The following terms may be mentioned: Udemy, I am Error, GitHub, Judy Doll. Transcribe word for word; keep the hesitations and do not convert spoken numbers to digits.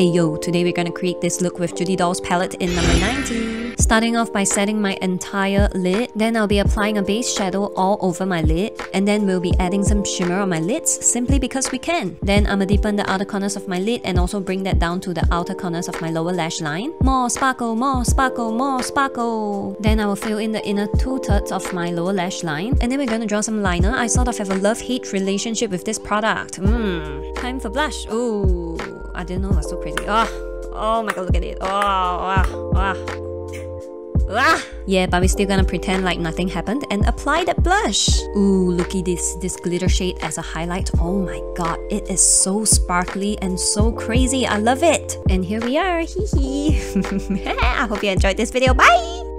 Ayo, today we're gonna create this look with Judy Doll's palette in number nineteen. Starting off by setting my entire lid, then I'll be applying a base shadow all over my lid, and then we'll be adding some shimmer on my lids, simply because we can. Then I'ma deepen the outer corners of my lid and also bring that down to the outer corners of my lower lash line. More sparkle, more sparkle, more sparkle! Then I will fill in the inner two-thirds of my lower lash line, and then we're gonna draw some liner. I sort of have a love-hate relationship with this product. Mmm, time for blush. Ooh, I didn't know it was so crazy. Oh, oh my god, look at it. Oh, oh, oh. Ah. Yeah, but we're still gonna pretend like nothing happened and apply that blush. Ooh, looky this, this glitter shade as a highlight. Oh my god, it is so sparkly and so crazy. I love it. And here we are. Hee hee. I hope you enjoyed this video. Bye!